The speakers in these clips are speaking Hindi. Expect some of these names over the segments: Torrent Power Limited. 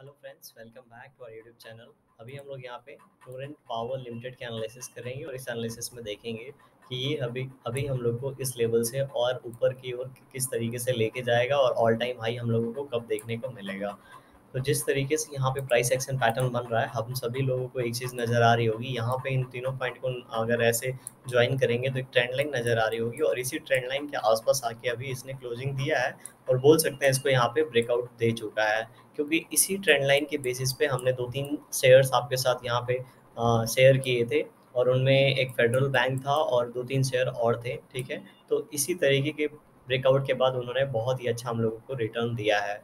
Hello friends, welcome back to our YouTube channel. अभी हम लोग यहाँ पे टोरेंट पावर लिमिटेड के एनालिसिस करेंगे और इस एनालिसिस में देखेंगे कि ये अभी हम लोग को इस लेवल से और ऊपर की ओर किस तरीके से लेके जाएगा और ऑल टाइम हाई हम लोगों को कब देखने को मिलेगा। तो जिस तरीके से यहाँ पे प्राइस एक्शन पैटर्न बन रहा है, हम सभी लोगों को एक चीज़ नज़र आ रही होगी। यहाँ पे इन तीनों पॉइंट को अगर ऐसे ज्वाइन करेंगे तो एक ट्रेंड लाइन नज़र आ रही होगी और इसी ट्रेंड लाइन के आसपास आके अभी इसने क्लोजिंग दिया है और बोल सकते हैं इसको यहाँ पे ब्रेकआउट दे चुका है, क्योंकि इसी ट्रेंड लाइन के बेसिस पे हमने 2-3 शेयर्स आपके साथ यहाँ पे शेयर किए थे और उनमें एक फेडरल बैंक था और 2-3 शेयर और थे, ठीक है। तो इसी तरीके के ब्रेकआउट के बाद उन्होंने बहुत ही अच्छा हम लोगों को रिटर्न दिया है।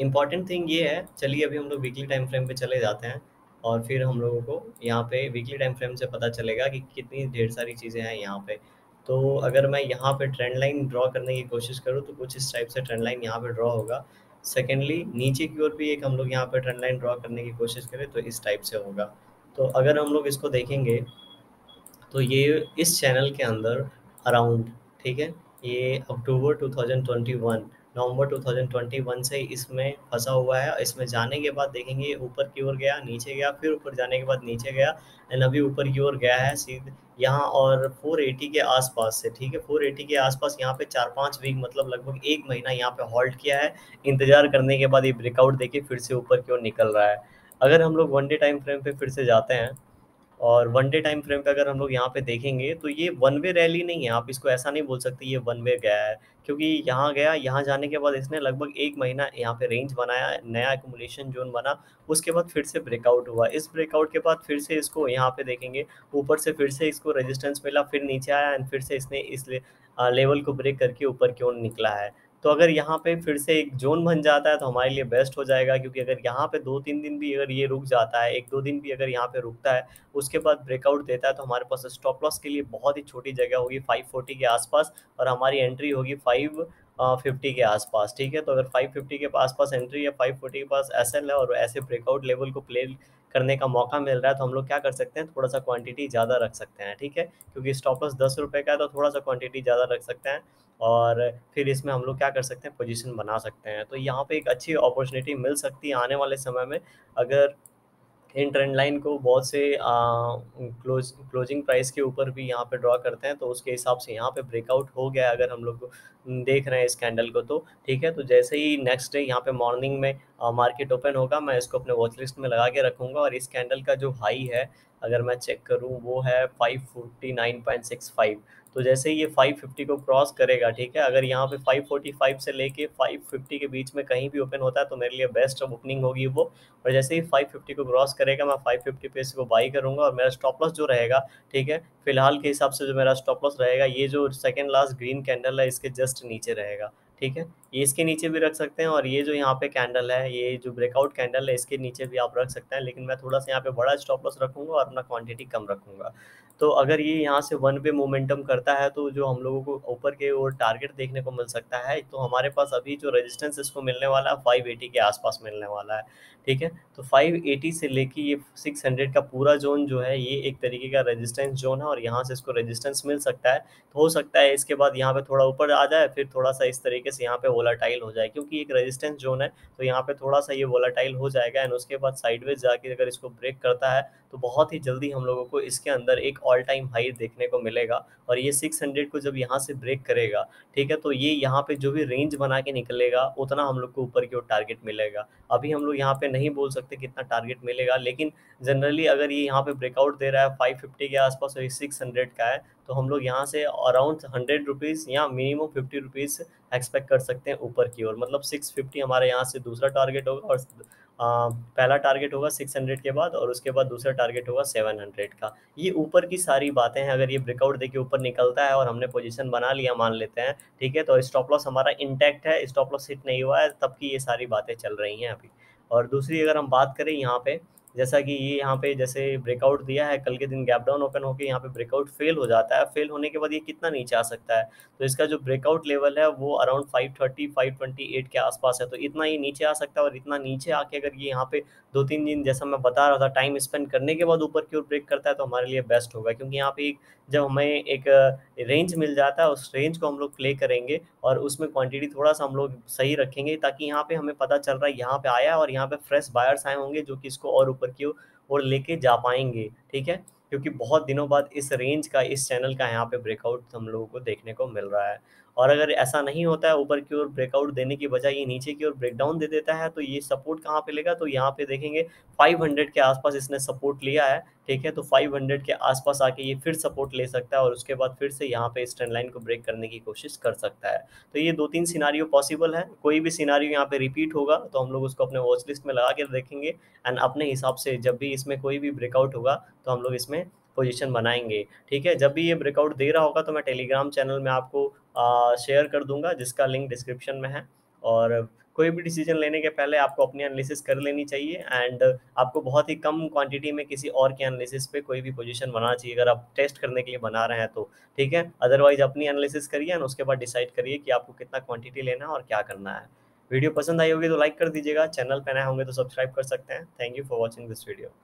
इम्पॉर्टेंट थिंग ये है, चलिए अभी हम लोग वीकली टाइम फ्रेम पे चले जाते हैं और फिर हम लोगों को यहाँ पे वीकली टाइम फ्रेम से पता चलेगा कि कितनी ढेर सारी चीज़ें हैं यहाँ पे। तो अगर मैं यहाँ पे ट्रेंड लाइन ड्रॉ करने की कोशिश करूँ तो कुछ इस टाइप से ट्रेंड लाइन यहाँ पे ड्रॉ होगा। सेकेंडली, नीचे की ओर भी एक हम लोग यहाँ पे ट्रेंड लाइन ड्रॉ करने की कोशिश करें तो इस टाइप से होगा। तो अगर हम लोग इसको देखेंगे तो ये इस चैनल के अंदर अराउंड, ठीक है, ये नवंबर 2021 से इसमें फंसा हुआ है। इसमें जाने के बाद देखेंगे ऊपर की ओर गया, नीचे गया, फिर ऊपर जाने के बाद नीचे गया एंड अभी ऊपर की ओर गया है सीधे यहाँ और 480 के आसपास से, ठीक है, 480 के आसपास यहाँ पे 4-5 वीक मतलब लगभग 1 महीना यहाँ पे हॉल्ट किया है। इंतजार करने के बाद ये ब्रेकआउट देके फिर से ऊपर की ओर निकल रहा है। अगर हम लोग 1 डे टाइम फ्रेम पर फिर से जाते हैं और 1 डे टाइम फ्रेम पे अगर हम लोग यहाँ पे देखेंगे तो ये 1 वे रैली नहीं है, आप इसको ऐसा नहीं बोल सकते ये 1 वे गया है, क्योंकि यहाँ गया, यहाँ जाने के बाद इसने लगभग 1 महीना यहाँ पे रेंज बनाया, नया एक्युमुलेशन जोन बना, उसके बाद फिर से ब्रेकआउट हुआ। इस ब्रेकआउट के बाद फिर से इसको यहाँ पे देखेंगे ऊपर से फिर से इसको रेजिस्टेंस मिला, फिर नीचे आया एंड फिर से इसने इस लेवल को ब्रेक करके ऊपर की ओर निकला है। तो अगर यहाँ पे फिर से एक जोन बन जाता है तो हमारे लिए बेस्ट हो जाएगा, क्योंकि अगर यहाँ पे 2-3 दिन भी अगर ये रुक जाता है, 1-2 दिन भी अगर यहाँ पे रुकता है, उसके बाद ब्रेकआउट देता है तो हमारे पास स्टॉप लॉस के लिए बहुत ही छोटी जगह होगी 540 के आसपास और हमारी एंट्री होगी 550 के आसपास, ठीक है। तो अगर 550 के आसपास एंट्री या 540 के पास एसएल है और ऐसे ब्रेकआउट लेवल को प्ले करने का मौका मिल रहा है तो हम लोग क्या कर सकते हैं, थोड़ा सा क्वांटिटी ज़्यादा रख सकते हैं, ठीक है, क्योंकि स्टॉप लॉस 10 रुपये का है तो थोड़ा सा क्वांटिटी ज़्यादा रख सकते हैं और फिर इसमें हम लोग क्या कर सकते हैं, पोजीशन बना सकते हैं। तो यहाँ पे एक अच्छी अपॉर्चुनिटी मिल सकती है आने वाले समय में, अगर इन ट्रेंड लाइन को बहुत से क्लोजिंग प्राइस के ऊपर भी यहाँ पे ड्रॉ करते हैं तो उसके हिसाब से यहाँ पे ब्रेकआउट हो गया अगर हम लोग देख रहे हैं इस कैंडल को, तो ठीक है। तो जैसे ही नेक्स्ट डे यहाँ पे मॉर्निंग में मार्केट ओपन होगा, मैं इसको अपने वॉच लिस्ट में लगा के रखूँगा और इस कैंडल का जो हाई है अगर मैं चेक करूँ वो है 549.65। तो जैसे ये 550 को क्रॉस करेगा, ठीक है, अगर यहाँ पे 545 से लेके 550 के बीच में कहीं भी ओपन होता है तो मेरे लिए बेस्ट ओपनिंग होगी वो, और जैसे ही 550 को क्रॉस करेगा मैं 550 पे इसको बाई करूँगा और मेरा स्टॉप लॉस जो रहेगा, ठीक है, फिलहाल के हिसाब से जो मेरा स्टॉप लॉस रहेगा ये जो सेकेंड लास्ट ग्रीन कैंडल है इसके जस्ट नीचे रहेगा, ठीक है, ये इसके नीचे भी रख सकते हैं और ये जो यहाँ पे कैंडल है, ये जो ब्रेकआउट कैंडल है इसके नीचे भी आप रख सकते हैं, लेकिन मैं थोड़ा सा यहाँ पे बड़ा स्टॉप लॉस रखूँगा और अपना क्वांटिटी कम रखूँगा। तो अगर ये यहाँ से 1 वे मोमेंटम करता है तो जो हम लोगों को ऊपर के ओर टारगेट देखने को मिल सकता है, तो हमारे पास अभी जो रेजिस्टेंस इसको मिलने वाला है 580 के आसपास मिलने वाला है, ठीक है। तो 580 से लेके ये 600 का पूरा जोन जो है ये एक तरीके का रेजिस्टेंस जोन है और यहाँ से इसको रेजिस्टेंस मिल सकता है। तो हो सकता है इसके बाद यहाँ पर थोड़ा ऊपर आ जाए, फिर थोड़ा सा इस तरीके से यहाँ पर वोलाटाइल हो जाए, क्योंकि एक रेजिस्टेंस जोन है तो यहाँ पर थोड़ा सा ये वोलाटाइल हो जाएगा एंड उसके बाद साइडवेज जाके अगर इसको ब्रेक करता है तो बहुत ही जल्दी हम लोगों को इसके अंदर एक ऑल टाइम हाई देखने को मिलेगा और ये 600 को जब यहाँ से ब्रेक करेगा, ठीक है, तो ये यहाँ पे जो भी रेंज बना के निकलेगा उतना हम लोग को ऊपर की ओर टारगेट मिलेगा। अभी हम लोग यहाँ पे नहीं बोल सकते कितना टारगेट मिलेगा, लेकिन जनरली अगर ये यहाँ पे ब्रेकआउट दे रहा है 550 के आसपास और ये 600 का है तो हम लोग यहाँ से अराउंड 100 रुपीज़ या मिनिमम 50 रुपीज़ एक्सपेक्ट कर सकते हैं ऊपर की ओर, मतलब 650 हमारे यहाँ से दूसरा टारगेट होगा और पहला टारगेट होगा 600 के बाद और उसके बाद दूसरा टारगेट होगा 700 का। ये ऊपर की सारी बातें हैं, अगर ये ब्रेकआउट देके ऊपर निकलता है और हमने पोजीशन बना लिया मान लेते हैं, ठीक है, तो स्टॉप लॉस हमारा इंटैक्ट है, स्टॉप लॉस हिट नहीं हुआ है, तब की ये सारी बातें चल रही हैं अभी। और दूसरी अगर हम बात करें यहाँ पे जैसा कि ये यहाँ पे जैसे ब्रेकआउट दिया है, कल के दिन गैप डाउन ओपन होकर यहाँ पे ब्रेकआउट फेल हो जाता है। फेल होने के बाद ये कितना नीचे आ सकता है, तो इसका जो ब्रेकआउट लेवल है वो अराउंड 530 528 के आसपास है। तो इतना ये नीचे आ सकता है और इतना नीचे आके अगर ये यहाँ पे 2-3 दिन जैसा मैं बता रहा था टाइम स्पेंड करने के बाद ऊपर की ओर ब्रेक करता है तो हमारे लिए बेस्ट होगा, क्योंकि यहाँ पे जब हमें एक रेंज मिल जाता है उस रेंज को हम लोग प्ले करेंगे और उसमें क्वांटिटी थोड़ा सा हम लोग सही रखेंगे, ताकि यहाँ पे हमें पता चल रहा है यहाँ पे आया और यहाँ पे फ्रेश बायर्स आए होंगे जो कि इसको और ऊपर की ओर लेके जा पाएंगे। ठीक है, क्योंकि बहुत दिनों बाद इस रेंज का, इस चैनल का यहाँ पे ब्रेकआउट हम लोगों को देखने को मिल रहा है। और अगर ऐसा नहीं होता है, ऊपर की ओर ब्रेकआउट देने की बजाय ये नीचे की ओर ब्रेकडाउन दे देता है, तो ये सपोर्ट कहाँ पे लेगा, तो यहाँ पे देखेंगे 500 के आसपास इसने सपोर्ट लिया है। ठीक है, तो 500 के आसपास आके ये फिर सपोर्ट ले सकता है और उसके बाद फिर से यहाँ पे इस ट्रेंड लाइन को ब्रेक करने की कोशिश कर सकता है। तो ये 2-3 सिनारियो पॉसिबल है। कोई भी सिनारियो यहाँ पे रिपीट होगा तो हम लोग उसको अपने वॉच लिस्ट में लगा के देखेंगे एंड अपने हिसाब से जब भी इसमें कोई भी ब्रेकआउट होगा तो हम लोग इसमें पोजीशन बनाएंगे। ठीक है, जब भी ये ब्रेकआउट दे रहा होगा तो मैं टेलीग्राम चैनल में आपको शेयर कर दूंगा, जिसका लिंक डिस्क्रिप्शन में है। और कोई भी डिसीजन लेने के पहले आपको अपनी एनालिसिस कर लेनी चाहिए एंड आपको बहुत ही कम क्वांटिटी में किसी और के एनालिसिस पे कोई भी पोजीशन बनाना चाहिए, अगर आप टेस्ट करने के लिए बना रहे हैं तो। ठीक है, अदरवाइज अपनी एनालिसिस करिए एंड उसके बाद डिसाइड करिए कि आपको कितना क्वांटिटी लेना है और क्या करना है। वीडियो पसंद आई होगी तो लाइक कर दीजिएगा, चैनल पर नए होंगे तो सब्सक्राइब कर सकते हैं। Thank you for watching this video.